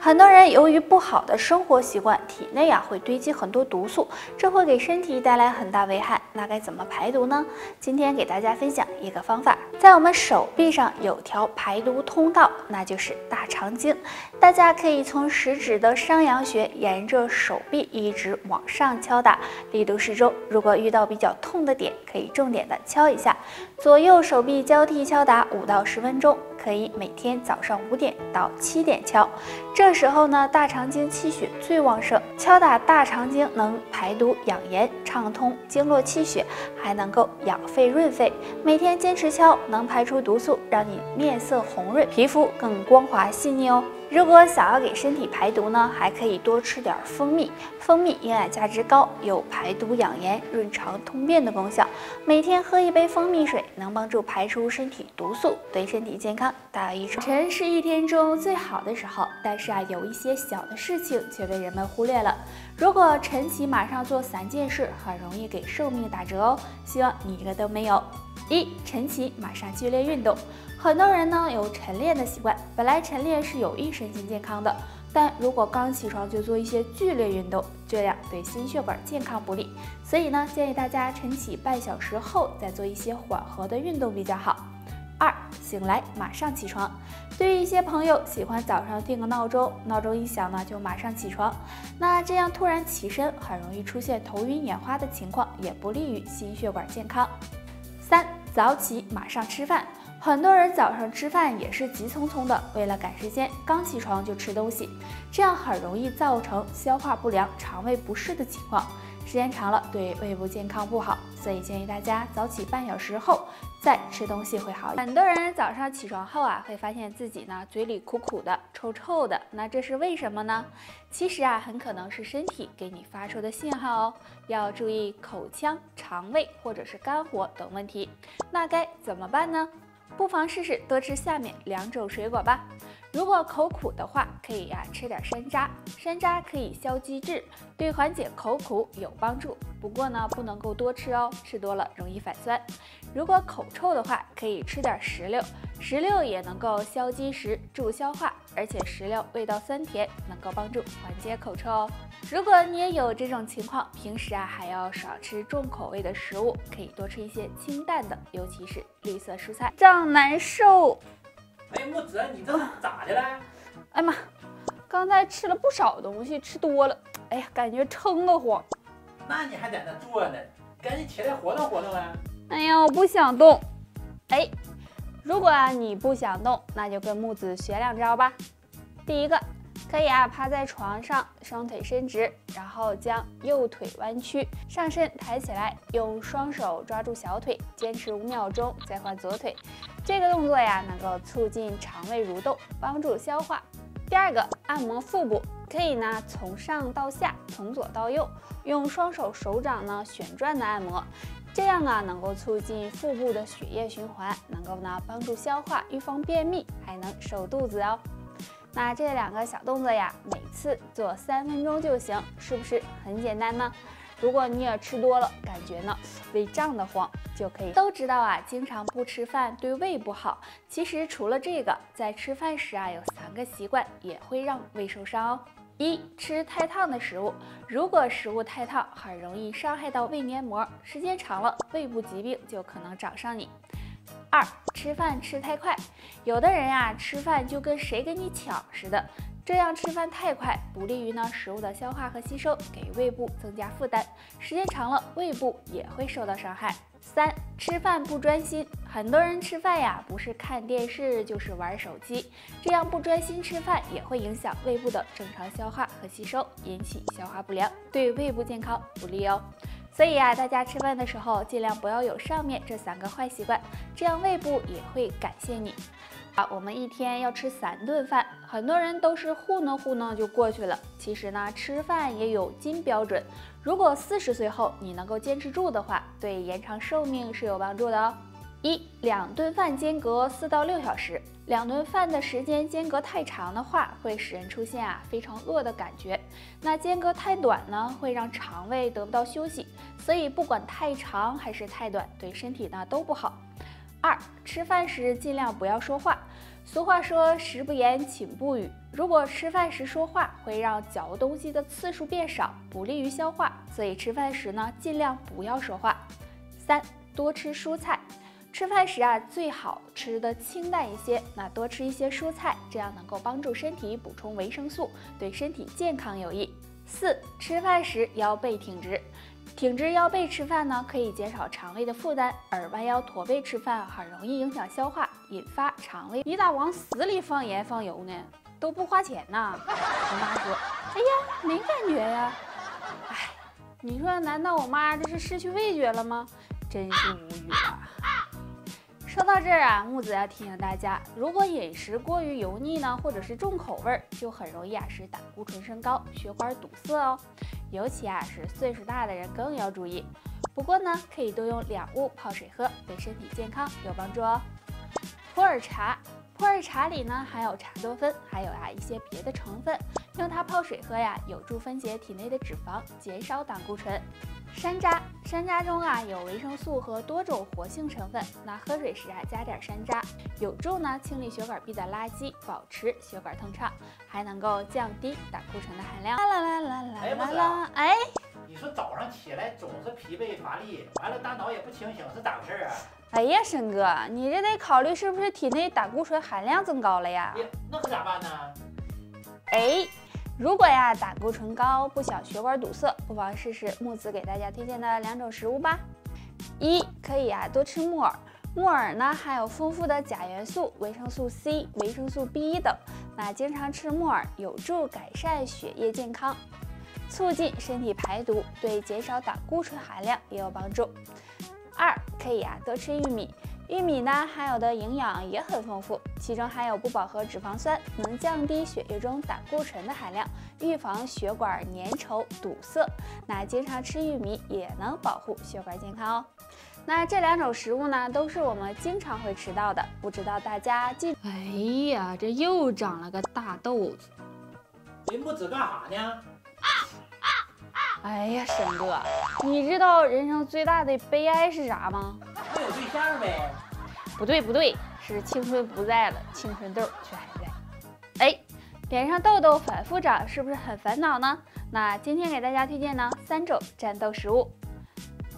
很多人由于不好的生活习惯，体内会堆积很多毒素，这会给身体带来很大危害。那该怎么排毒呢？今天给大家分享一个方法，在我们手臂上有条排毒通道，那就是大肠经。大家可以从食指的上扬穴沿着手臂一直往上敲打，力度适中。如果遇到比较痛的点，可以重点的敲一下，左右手臂交替敲打5到10分钟。 可以每天早上5点到7点敲，这时候呢，大肠经气血最旺盛，敲打大肠经能排毒养颜、畅通经络气血，还能够养肺润肺。每天坚持敲，能排出毒素，让你面色红润，皮肤更光滑细腻哦。 如果想要给身体排毒呢，还可以多吃点蜂蜜。蜂蜜营养价值高，有排毒养颜、润肠通便的功效。每天喝1杯蜂蜜水，能帮助排出身体毒素，对身体健康大有益处。晨是一天中最好的时候，但是有一些小的事情却被人们忽略了。如果晨起马上做3件事，很容易给寿命打折哦。希望你一个都没有。 1. 晨起马上剧烈运动，很多人有晨练的习惯，本来晨练是有益身心健康的，但如果刚起床就做一些剧烈运动，这样对心血管健康不利，所以建议大家晨起半小时后再做一些缓和的运动比较好。 2. 醒来马上起床，对于一些朋友喜欢早上定个闹钟，闹钟一响就马上起床，那这样突然起身很容易出现头晕眼花的情况，也不利于心血管健康。 3. 早起马上吃饭，很多人早上吃饭也是急匆匆的，为了赶时间，刚起床就吃东西，这样很容易造成消化不良、肠胃不适的情况，时间长了对胃部健康不好，所以建议大家早起半小时后再吃东西会好一点。很多人早上起床后会发现自己嘴里苦苦的、臭臭的，那这是为什么呢？其实很可能是身体给你发出的信号哦，要注意口腔、肠胃或者是肝火等问题。那该怎么办呢？ 不妨试试多吃下面2种水果吧。如果口苦的话，可以吃点山楂。山楂可以消积滞，对缓解口苦有帮助。不过不能够多吃哦，吃多了容易反酸。如果口臭的话，可以吃点石榴，石榴也能够消积食、助消化，而且石榴味道酸甜，能够帮助缓解口臭哦。如果你也有这种情况，平时还要少吃重口味的食物，可以多吃一些清淡的，尤其是绿色蔬菜。 难受。哎，木子，你这咋的了？哎妈，刚才吃了不少东西，吃多了，哎呀，感觉撑得慌。那你还在那坐呢，赶紧起来活动活动呗。哎呀，我不想动。哎，如果你不想动，那就跟木子学2招吧。第一个，可以趴在床上，双腿伸直，然后将右腿弯曲，上身抬起来，用双手抓住小腿，坚持5秒钟，再换左腿。 这个动作能够促进肠胃蠕动，帮助消化。第二个，按摩腹部，可以从上到下，从左到右，用双手手掌旋转的按摩，这样能够促进腹部的血液循环，能够帮助消化，预防便秘，还能瘦肚子哦。那这2个小动作每次做3分钟就行，是不是很简单呢？ 如果你也吃多了，感觉胃胀得慌，就可以。都知道经常不吃饭对胃不好。其实除了这个，在吃饭时有3个习惯也会让胃受伤哦。 1. 吃太烫的食物，如果食物太烫，很容易伤害到胃黏膜，时间长了，胃部疾病就可能找上你。 2. 吃饭吃太快，有的人吃饭就跟谁跟你抢似的。 这样吃饭太快，不利于食物的消化和吸收，给胃部增加负担，时间长了胃部也会受到伤害。3. 吃饭不专心，很多人吃饭不是看电视就是玩手机，这样不专心吃饭也会影响胃部的正常消化和吸收，引起消化不良，对胃部健康不利哦。 所以大家吃饭的时候尽量不要有上面这3个坏习惯，这样胃部也会感谢你。我们一天要吃3顿饭，很多人都是糊弄糊弄就过去了。其实吃饭也有金标准，如果40岁后你能够坚持住的话，对延长寿命是有帮助的哦。 1. 2顿饭间隔4到6小时，2顿饭的时间间隔太长的话，会使人出现非常饿的感觉。那间隔太短呢，会让肠胃得不到休息，所以不管太长还是太短，对身体都不好。2. 吃饭时尽量不要说话。俗话说“食不言，寝不语”，如果吃饭时说话，会让嚼东西的次数变少，不利于消化，所以吃饭时呢，尽量不要说话。三、多吃蔬菜。吃饭时啊，最好吃的清淡一些，那多吃一些蔬菜，这样能够帮助身体补充维生素，对身体健康有益。四、吃饭时腰背挺直，挺直腰背吃饭呢，可以减少肠胃的负担，而弯腰驼背吃饭很容易影响消化，引发肠胃。你咋往死里放盐放油呢？都不花钱呐！我妈说，哎呀，没感觉呀。哎，你说难道我妈这是失去味觉了吗？真是无语了。说到这儿啊，木子要提醒大家，如果饮食过于油腻呢，或者是重口味，就很容易啊使胆固醇升高，血管堵塞哦。尤其啊是岁数大的人更要注意。不过呢，可以多用两物泡水喝，对身体健康有帮助哦。普洱茶，普洱茶里呢含有茶多酚，还有啊一些别的成分，用它泡水喝呀，有助分解体内的脂肪，减少胆固醇。山楂，山楂中啊有维生素和多种活性成分，那喝水时啊加点山楂，有助呢清理血管壁的垃圾，保持血管通畅，还能够降低胆固醇的含量。啦啦啦啦啦啦！哎，你说早上起来总是疲惫乏力，完了大脑也不清醒，是咋回事啊？哎呀，申哥，你这得考虑是不是体内胆固醇含量增高了呀？那可咋办呢？哎。如果呀胆固醇高不想血管堵塞，不妨试试木子给大家推荐的两种食物吧。一，可以啊多吃木耳，木耳呢含有丰富的钾元素、维生素 C、维生素 B1 等，那经常吃木耳有助改善血液健康，促进身体排毒，对减少胆固醇含量也有帮助。二，可以啊多吃玉米。玉米呢含有的营养也很丰富，其中含有不饱和脂肪酸，能降低血液中胆固醇的含量，预防血管粘稠堵塞。那经常吃玉米也能保护血管健康哦。那这两种食物呢，都是我们经常会吃到的，不知道大家记……哎呀，这又长了个大豆子！林木子干啥呢？哎呀，沈哥，你知道人生最大的悲哀是啥吗？没有对象呗？不对不对，是青春不在了，青春痘却还在。哎，脸上痘痘反复长，是不是很烦恼呢？那今天给大家推荐呢三种战斗食物：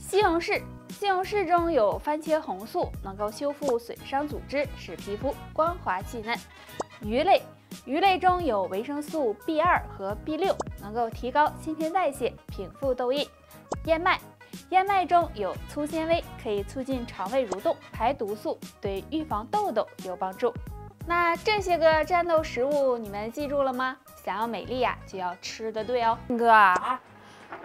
西红柿。西红柿中有番茄红素，能够修复损伤组织，使皮肤光滑细嫩。鱼类。鱼类中有维生素 B2 和 B6， 能够提高新陈代谢，平复痘印。燕麦，燕麦中有粗纤维，可以促进肠胃蠕动，排毒素，对预防痘痘有帮助。那这些个战斗食物你们记住了吗？想要美丽呀，就要吃的对哦。哥啊，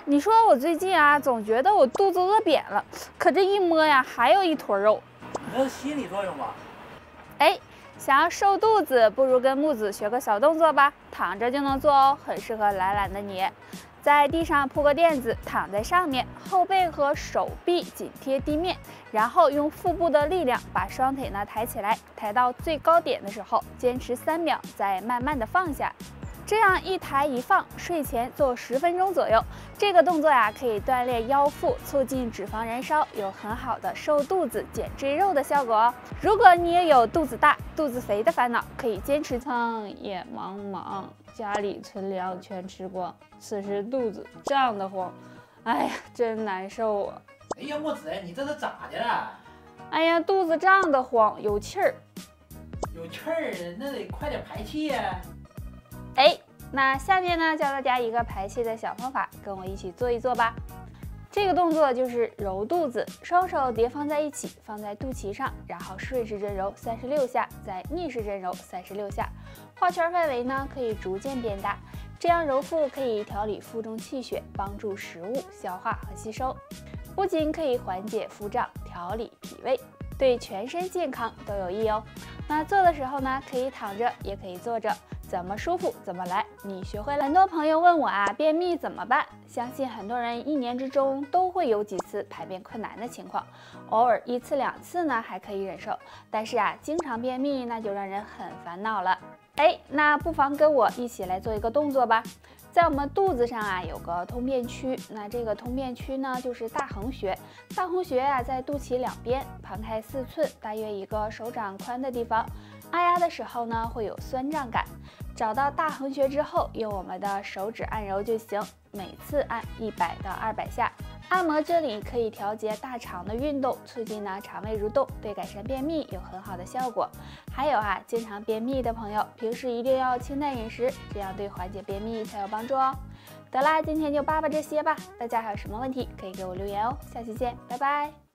你说我最近啊，总觉得我肚子饿扁了，可这一摸呀，还有一坨肉。那是心理作用吧？哎。想要瘦肚子，不如跟木子学个小动作吧，躺着就能做哦，很适合懒懒的你。在地上铺个垫子，躺在上面，后背和手臂紧贴地面，然后用腹部的力量把双腿呢抬起来，抬到最高点的时候，坚持3秒，再慢慢的放下。这样一抬一放，睡前做10分钟左右。这个动作呀，可以锻炼腰腹，促进脂肪燃烧，有很好的瘦肚子、减赘肉的效果哦。如果你也有肚子大、肚子肥的烦恼，可以坚持。苍野茫茫，家里存粮全吃光，此时肚子胀得慌，哎呀，真难受啊！哎呀，木子，你这是咋的了？哎呀，肚子胀得慌，有气儿。有气儿，那得快点排气呀。哎，那下面呢，教大家一个排气的小方法，跟我一起做一做吧。这个动作就是揉肚子，双手叠放在一起，放在肚脐上，然后顺时针揉36下，再逆时针揉36下，画圈范围呢可以逐渐变大。这样揉腹可以调理腹中气血，帮助食物消化和吸收，不仅可以缓解腹胀、调理脾胃，对全身健康都有益哦。那做的时候呢，可以躺着，也可以坐着。怎么舒服怎么来，你学会了。很多朋友问我啊，便秘怎么办？相信很多人一年之中都会有几次排便困难的情况，偶尔1次2次呢还可以忍受，但是啊，经常便秘那就让人很烦恼了。哎，那不妨跟我一起来做一个动作吧。在我们肚子上啊有个通便区，那这个通便区呢就是大横穴。大横穴啊在肚脐两边旁开4寸，大约1个手掌宽的地方。按压的时候呢会有酸胀感。找到大横穴之后，用我们的手指按揉就行，每次按100到200下。 按摩这里可以调节大肠的运动，促进呢肠胃蠕动，对改善便秘有很好的效果。还有啊，经常便秘的朋友，平时一定要清淡饮食，这样对缓解便秘才有帮助哦。得啦，今天就叭叭这些吧，大家还有什么问题可以给我留言哦。下期见，拜拜。